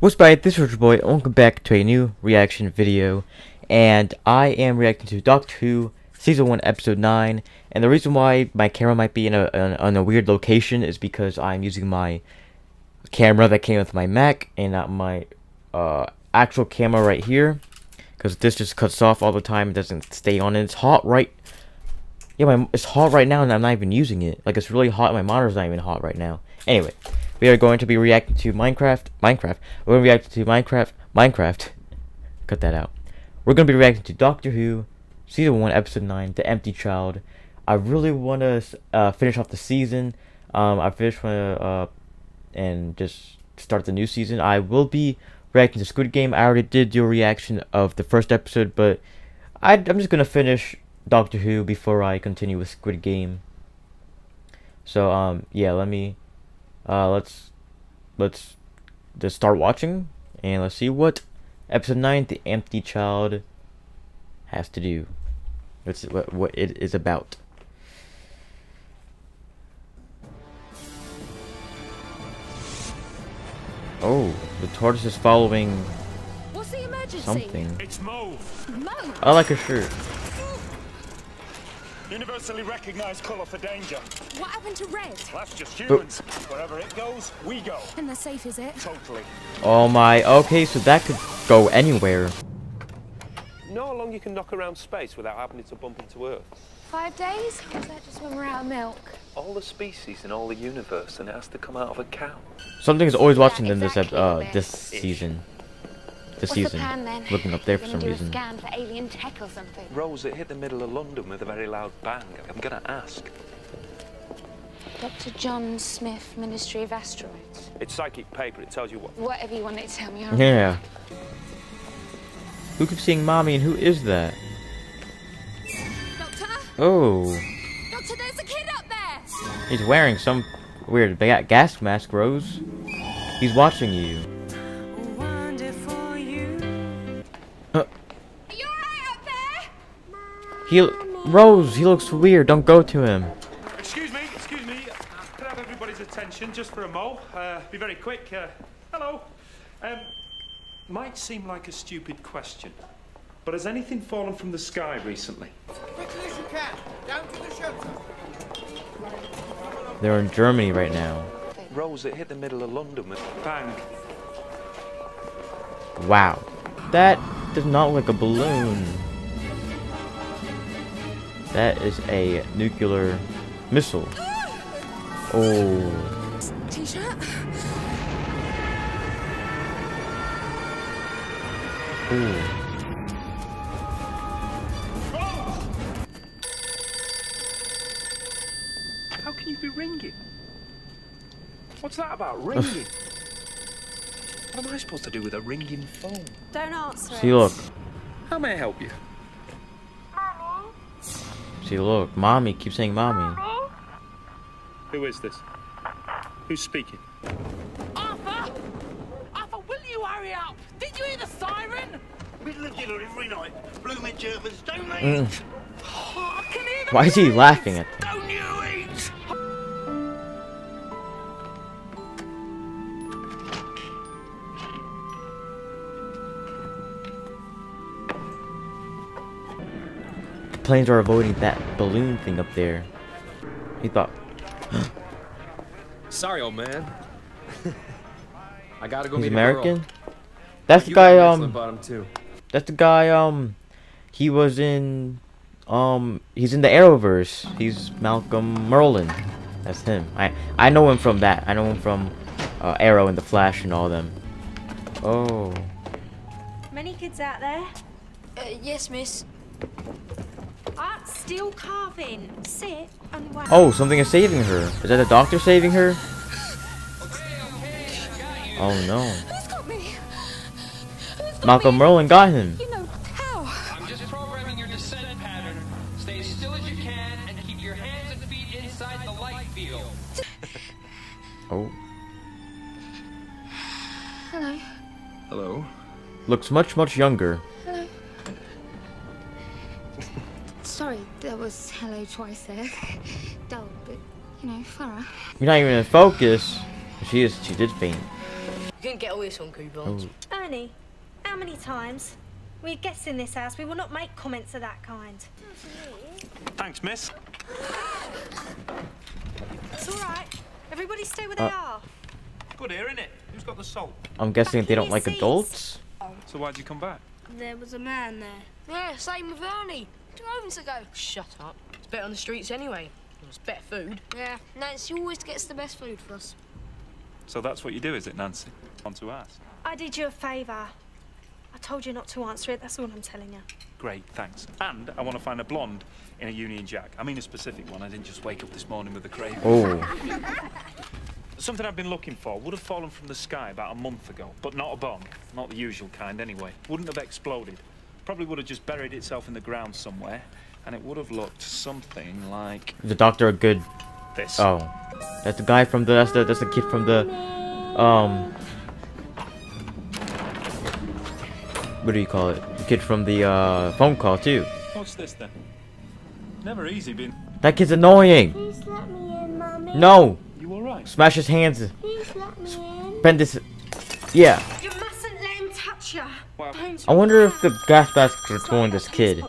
What's up, guys? This is your boy, and welcome back to a new reaction video. And I am reacting to Doctor Who Season 1, Episode 9. And the reason why my camera might be in a weird location is because I'm using my camera that came with my Mac and not my actual camera right here, because this just cuts off all the time. It doesn't stay on, and it's hot right. Yeah, it's hot right now, and I'm not even using it. Like, it's really hot. And my monitor's not even hot right now. Anyway, we are going to be reacting to Minecraft. We're going to react to Minecraft. Cut that out. We're going to be reacting to Doctor Who, Season 1, Episode 9, The Empty Child. I really want to finish off the season. I finished and just start the new season. I will be reacting to Squid Game. I already did do a reaction of the first episode, but I'm just going to finish Doctor Who before I continue with Squid Game. So, yeah, let's just start watching, and let's see what episode 9, The Empty Child, has to do. Let's see what it is about. Oh, the tortoise is following. What's the emergency? Something. It's Mauve. I like her shirt. Universally recognized color for danger. What happened to red? That's just humans. Wherever it goes, we go. And the safe is it? Totally. Oh my. Okay, so that could go anywhere. You know how long you can knock around space without having to bump into Earth? 5 days? Or is that just when we're out of milk? All the species in all the universe, and it has to come out of a cow. Something is always watching them this season. This season, looking up there for some reason. Scan for alien tech or something. Rose, it hit the middle of London with a very loud bang. I'm gonna ask. Dr. John Smith, Ministry of Asteroids. It's psychic paper. It tells you what. Whatever you want it to tell me. Yeah. Who keeps seeing mommy, and who is that? Doctor. Oh. Doctor, there's a kid up there. He's wearing some weird gas mask, Rose. He's watching you. Rose, he looks weird. Don't go to him. Excuse me. Could I have everybody's attention just for a mo? Be very quick. Hello. Might seem like a stupid question, but has anything fallen from the sky recently? Quickly as you can. Down to the shelter. They're in Germany right now. Rose, it hit the middle of London with bang. Wow. That does not look like a balloon. That is a nuclear missile. Oh. T-shirt. How can you be ringing? What's that about ringing? What am I supposed to do with a ringing phone? Don't answer. See, look. How may I help you? See, look, mommy keeps saying mommy. Who is this? Who's speaking? Arthur! Arthur, will you hurry up? Did you hear the siren? Middle of dinner every night. Blooming Germans, don't they eat? Oh, I can hear them. Why is he laughing at them? Don't you eat? Planes are avoiding that balloon thing up there. He thought. Sorry, old man. I gotta go. He's meet American. That's the guy. That's the guy. He was in. He's in the Arrowverse. He's Malcolm Merlyn. That's him. I know him from that. I know him from Arrow and The Flash and all them. Oh. Many kids out there. Yes, miss. Art still carving. Sit and wait. Oh, something is saving her. Is that the doctor saving her? Okay, oh no. Who's got me? Who's got Malcolm me? Merlyn got him. You know how? I'm just programming your descent pattern. Stay as still as you can and keep your hands and feet inside the light field. Oh. Hello. Hello. Looks much younger. Sorry, There was hello twice there. Dull, but you know, thorough. You're not even in focus. She did faint. You couldn't get away from coupons. Oh. Ernie, how many times? We're guests in this house. We will not make comments of that kind. Thanks, miss. It's all right. Everybody stay where they are. Good here, innit? Who's got the salt? I'm guessing if they don't like adults. So why'd you come back? There was a man there. Yeah, same with Ernie. 2 ovens ago. Shut up. It's better on the streets anyway. It's better food. Yeah, Nancy always gets the best food for us. So that's what you do, is it, Nancy? On to ask. I did you a favour. I told you not to answer it. That's all I'm telling you. Great, thanks. And I want to find a blonde in a Union Jack. I mean a specific one. I didn't just wake up this morning with a craving. Oh. Something I've been looking for would have fallen from the sky about a month ago, but not a bomb. Not the usual kind, anyway. Wouldn't have exploded. Probably would have just buried itself in the ground somewhere, and it would have looked something like... The doctor a good... This. Oh. That's the guy from the... That's the kid from the... What do you call it? The kid from the, phone call, too. What's this, then? Never easy being... That kid's annoying! Please let me in, Mommy. No! You alright? Smash his hands. Please let me in. Bend this... Yeah. You mustn't let him touch you. Wow. I wonder if the gas masks are throwing this kid.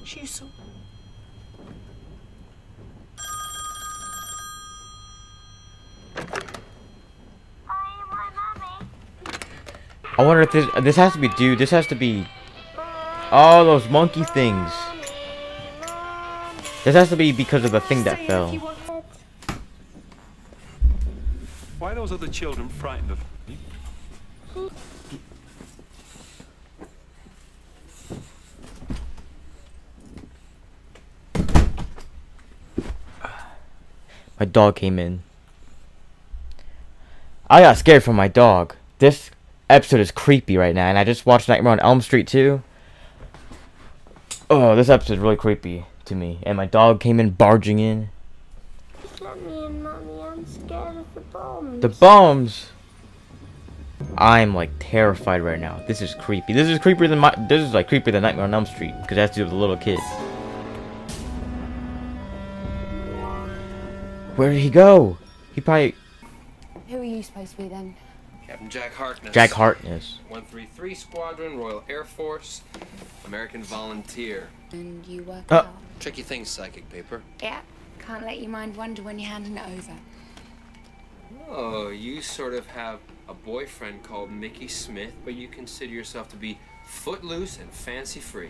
I wonder if this has to be, dude. This has to be. Oh, those monkey things. This has to be because of the thing that fell. Why are those other children frightened of me? My dog came in. I got scared from my dog. This episode is creepy right now, and I just watched Nightmare on Elm Street 2. Oh, this episode is really creepy to me. And my dog came in, barging in. Just let me in, Mommy. I'm scared of the bombs. The bombs? I'm like terrified right now. This is creepy. This is creepier than creepier than Nightmare on Elm Street, because it has to do with the little kids. Where did he go? He probably... Who are you supposed to be then? Captain Jack Harkness. Jack Harkness. 133 Squadron, Royal Air Force, American Volunteer. And you work out? Tricky things, psychic paper. Yeah, can't let your mind wander when you're handing it over. Oh, you sort of have a boyfriend called Mickey Smith, but you consider yourself to be footloose and fancy free.